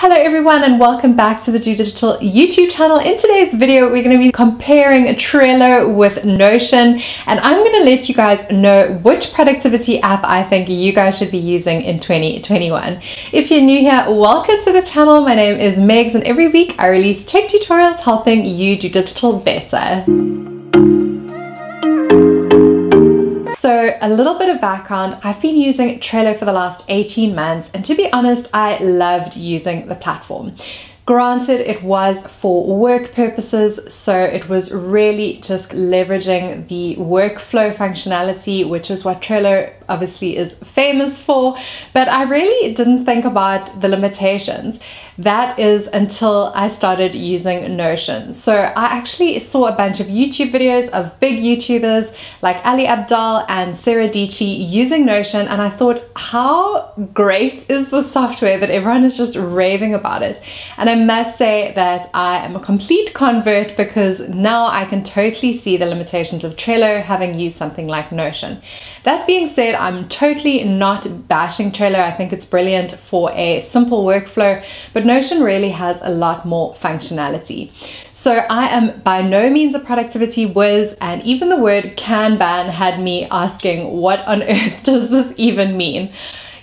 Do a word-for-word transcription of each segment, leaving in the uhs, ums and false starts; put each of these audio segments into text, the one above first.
Hello everyone and welcome back to the Do Digital YouTube channel. In today's video we're going to be comparing Trello with Notion, and I'm going to let you guys know which productivity app I think you guys should be using in twenty twenty-one. If you're new here, welcome to the channel. My name is Megs and every week I release tech tutorials helping you do digital better. So a little bit of background, I've been using Trello for the last eighteen months, and to be honest, I loved using the platform. Granted, it was for work purposes, so it was really just leveraging the workflow functionality, which is what Trello obviously is famous for, but I really didn't think about the limitations. That is until I started using Notion. So I actually saw a bunch of YouTube videos of big YouTubers like Ali Abdaal and Sara Dietschy using Notion, and I thought, how great is the software that everyone is just raving about it? And I I must say that I am a complete convert, because now I can totally see the limitations of Trello having used something like Notion. That being said, I'm totally not bashing Trello. I think it's brilliant for a simple workflow, but Notion really has a lot more functionality. So I am by no means a productivity whiz, and even the word Kanban had me asking, what on earth does this even mean?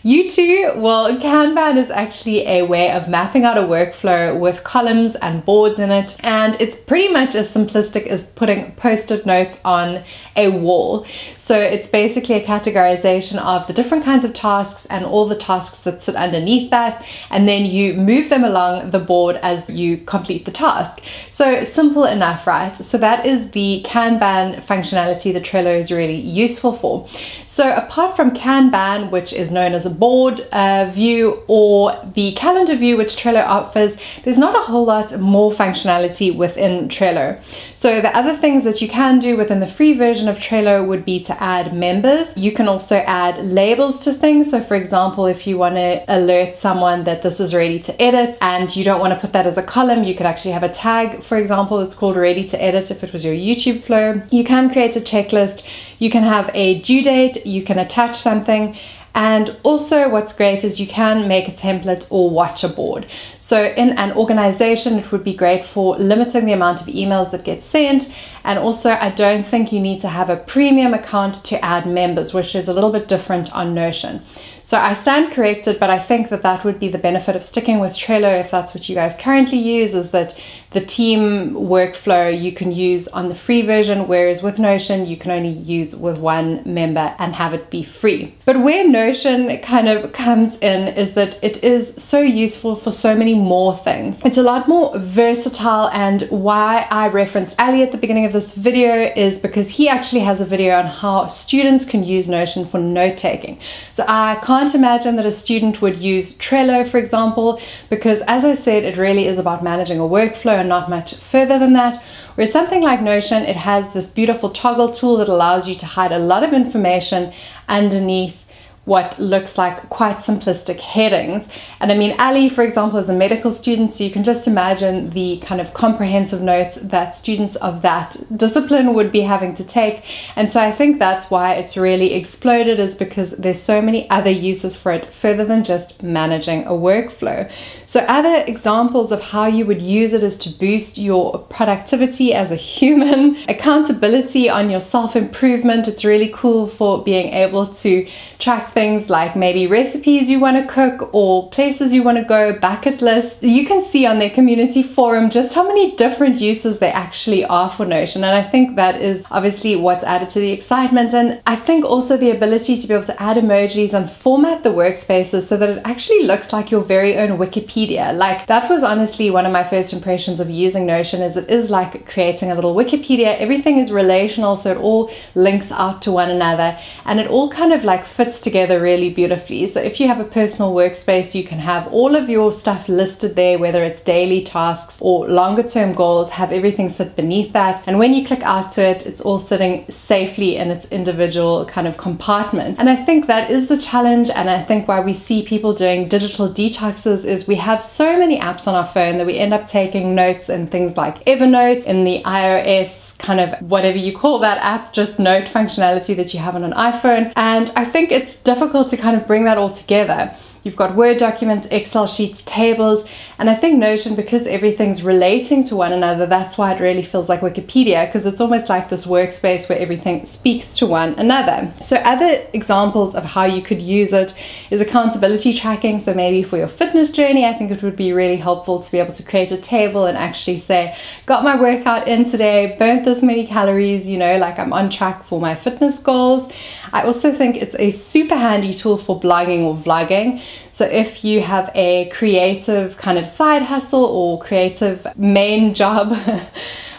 You too? Well, Kanban is actually a way of mapping out a workflow with columns and boards in it, and it's pretty much as simplistic as putting post-it notes on a wall. So it's basically a categorization of the different kinds of tasks and all the tasks that sit underneath that, and then you move them along the board as you complete the task. So simple enough, right? So that is the Kanban functionality that Trello is really useful for. So apart from Kanban, which is known as a board uh, view or the calendar view which Trello offers, there's not a whole lot more functionality within Trello. So the other things that you can do within the free version of Trello would be to add members. You can also add labels to things. So for example, if you want to alert someone that this is ready to edit and you don't want to put that as a column, you could actually have a tag, for example, that's called ready to edit if it was your YouTube flow. You can create a checklist, you can have a due date, you can attach something. And also what's great is you can make a template or watch a board. So in an organization, it would be great for limiting the amount of emails that get sent. And also I don't think you need to have a premium account to add members, which is a little bit different on Notion. So I stand corrected, but I think that that would be the benefit of sticking with Trello if that's what you guys currently use, is that the team workflow you can use on the free version, whereas with Notion, you can only use with one member and have it be free. But where Notion kind of comes in is that it is so useful for so many more things. It's a lot more versatile, and why I referenced Ali at the beginning of this video is because he actually has a video on how students can use Notion for note-taking. So I can't I can't imagine that a student would use Trello, for example, because as I said, it really is about managing a workflow and not much further than that. Whereas something like Notion, it has this beautiful toggle tool that allows you to hide a lot of information underneath what looks like quite simplistic headings. And I mean, Ali, for example, is a medical student, so you can just imagine the kind of comprehensive notes that students of that discipline would be having to take. And so I think that's why it's really exploded, is because there's so many other uses for it further than just managing a workflow. So other examples of how you would use it is to boost your productivity as a human, accountability on your self-improvement. It's really cool for being able to track things like maybe recipes you want to cook or places you want to go, bucket lists. You can see on their community forum just how many different uses there actually are for Notion, and I think that is obviously what's added to the excitement. And I think also the ability to be able to add emojis and format the workspaces so that it actually looks like your very own Wikipedia. Like, that was honestly one of my first impressions of using Notion, is it is like creating a little Wikipedia. Everything is relational, so it all links out to one another and it all kind of like fits together really beautifully. So if you have a personal workspace, you can have all of your stuff listed there, whether it's daily tasks or longer term goals, have everything sit beneath that. And when you click out to it, it's all sitting safely in its individual kind of compartment. And I think that is the challenge. And I think why we see people doing digital detoxes is we have so many apps on our phone that we end up taking notes in things like Evernote, in the iOS kind of whatever you call that app, just note functionality that you have on an iPhone. And I think it's difficult to kind of bring that all together. You've got Word documents, Excel sheets, tables, and I think Notion, because everything's relating to one another, that's why it really feels like Wikipedia, because it's almost like this workspace where everything speaks to one another. So other examples of how you could use it is accountability tracking. So maybe for your fitness journey, I think it would be really helpful to be able to create a table and actually say, got my workout in today, burnt this many calories, you know, like I'm on track for my fitness goals. I also think it's a super handy tool for blogging or vlogging. So if you have a creative kind of side hustle or creative main job,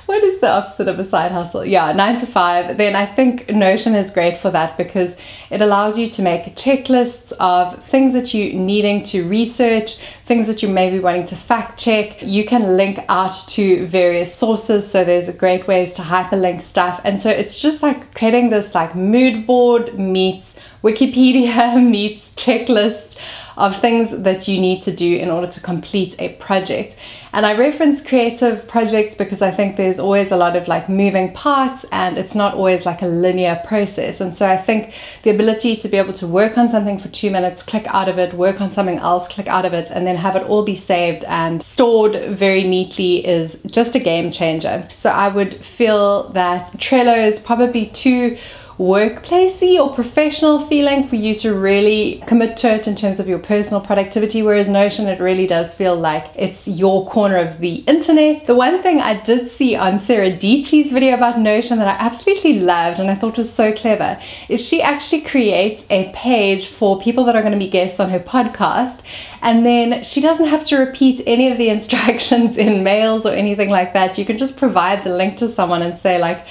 what is the opposite of a side hustle? Yeah, nine to five, then I think Notion is great for that because it allows you to make checklists of things that you needing to research, things that you may be wanting to fact check. You can link out to various sources, so there's great ways to hyperlink stuff. And so it's just like creating this like mood board meets Wikipedia meets checklists of things that you need to do in order to complete a project. And I reference creative projects because I think there's always a lot of like moving parts and it's not always like a linear process. And so I think the ability to be able to work on something for two minutes, click out of it, work on something else, click out of it, and then have it all be saved and stored very neatly is just a game changer. So I would feel that Trello is probably too workplacey or professional feeling for you to really commit to it in terms of your personal productivity, whereas Notion, it really does feel like it's your corner of the internet. The one thing I did see on Sara Dietschy's video about Notion that I absolutely loved and I thought was so clever is she actually creates a page for people that are going to be guests on her podcast, and then she doesn't have to repeat any of the instructions in mails or anything like that. You can just provide the link to someone and say like,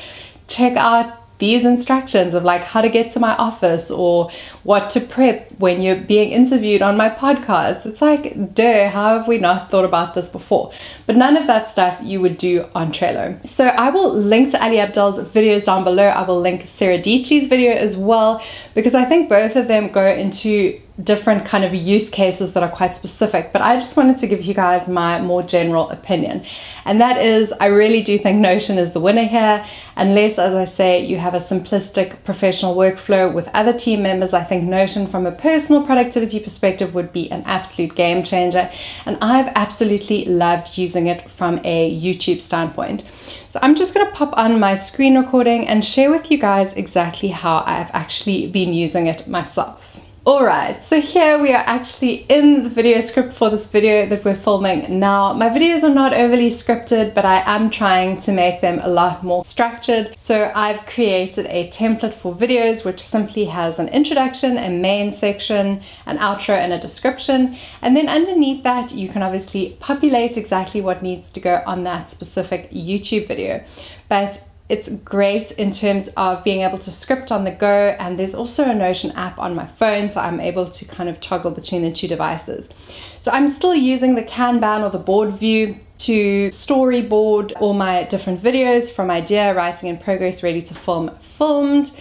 check out these instructions of like how to get to my office or what to prep when you're being interviewed on my podcast. It's like, duh, how have we not thought about this before? But none of that stuff you would do on Trello. So I will link to Ali Abdaal's videos down below. I will link Sara Dietschy's video as well, because I think both of them go into different kind of use cases that are quite specific, but I just wanted to give you guys my more general opinion, and that is I really do think Notion is the winner here, unless, as I say, you have a simplistic professional workflow with other team members. I think Notion from a personal productivity perspective would be an absolute game changer, and I've absolutely loved using it from a YouTube standpoint. So I'm just going to pop on my screen recording and share with you guys exactly how I've actually been using it myself. Alright, so here we are actually in the video script for this video that we're filming now. My videos are not overly scripted, but I am trying to make them a lot more structured. So I've created a template for videos which simply has an introduction, a main section, an outro and a description. And then underneath that you can obviously populate exactly what needs to go on that specific YouTube video. But it's great in terms of being able to script on the go, and there's also a Notion app on my phone, so I'm able to kind of toggle between the two devices. So I'm still using the Kanban or the board view to storyboard all my different videos, from idea, writing in progress, ready to film, filmed,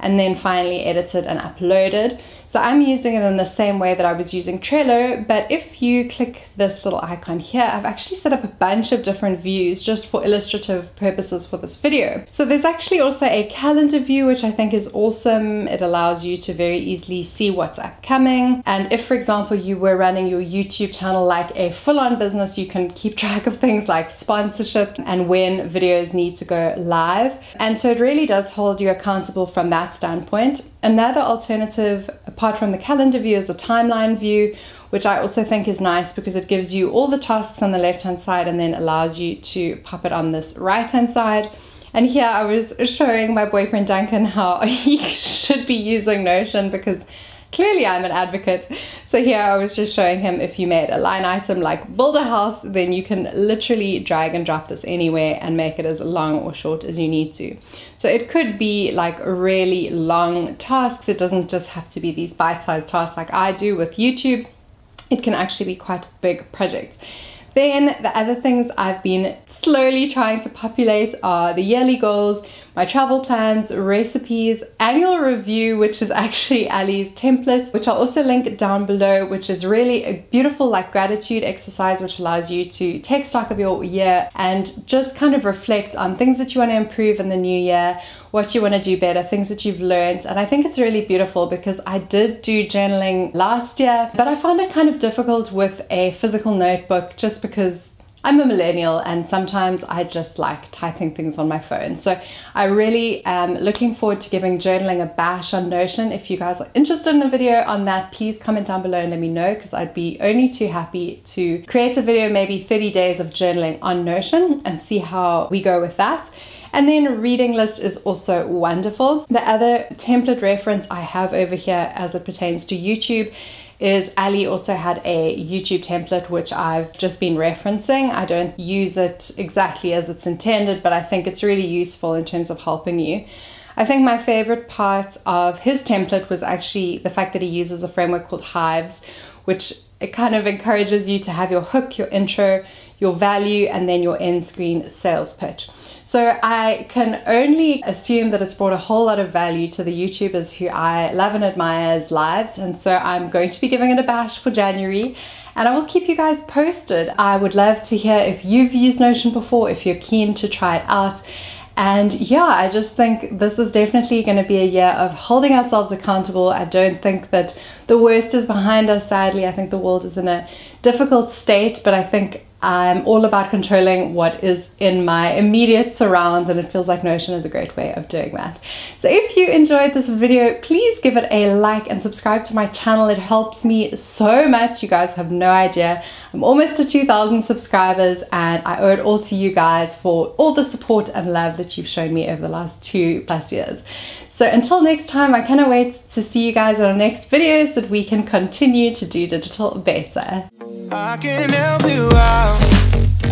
and then finally edited and uploaded. So I'm using it in the same way that I was using Trello, but if you click this little icon here, I've actually set up a bunch of different views just for illustrative purposes for this video. So there's actually also a calendar view, which I think is awesome. It allows you to very easily see what's upcoming. And if, for example, you were running your YouTube channel like a full-on business, you can keep track of things like sponsorship and when videos need to go live. And so it really does hold you accountable from that standpoint. Another alternative, apart from the calendar view, is the timeline view, which I also think is nice because it gives you all the tasks on the left-hand side and then allows you to pop it on this right-hand side. And here I was showing my boyfriend Duncan how he should be using Notion because clearly I'm an advocate. So here I was just showing him, if you made a line item like build a house, then you can literally drag and drop this anywhere and make it as long or short as you need to. So it could be like really long tasks. It doesn't just have to be these bite-sized tasks like I do with YouTube. It can actually be quite big projects. Then the other things I've been slowly trying to populate are the yearly goals, my travel plans, recipes, annual review, which is actually Ali's template, which I'll also link down below, which is really a beautiful like gratitude exercise, which allows you to take stock of your year and just kind of reflect on things that you want to improve in the new year, what you want to do better, things that you've learned. And I think it's really beautiful because I did do journaling last year, but I found it kind of difficult with a physical notebook just because I'm a millennial and sometimes I just like typing things on my phone. So I really am looking forward to giving journaling a bash on Notion. If you guys are interested in a video on that, please comment down below and let me know, because I'd be only too happy to create a video, maybe thirty days of journaling on Notion, and see how we go with that. And then reading list is also wonderful. The other template reference I have over here as it pertains to YouTube is Ali also had a YouTube template, which I've just been referencing. I don't use it exactly as it's intended, but I think it's really useful in terms of helping you. I think my favorite part of his template was actually the fact that he uses a framework called Hives, which it kind of encourages you to have your hook, your intro, your value, and then your end screen sales pitch. So I can only assume that it's brought a whole lot of value to the YouTubers who I love and admire's lives. And so I'm going to be giving it a bash for January, and I will keep you guys posted. I would love to hear if you've used Notion before, if you're keen to try it out. And yeah, I just think this is definitely going to be a year of holding ourselves accountable. I don't think that the worst is behind us, sadly. I think the world is in a difficult state, but I think I'm all about controlling what is in my immediate surrounds, and it feels like Notion is a great way of doing that. So if you enjoyed this video, please give it a like and subscribe to my channel. It helps me so much. You guys have no idea. I'm almost to two thousand subscribers, and I owe it all to you guys for all the support and love that you've shown me over the last two plus years. So until next time, I cannot wait to see you guys in our next video so that we can continue to do digital better. I can help you out,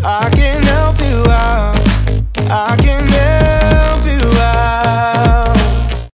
I can help you out, I can help you out.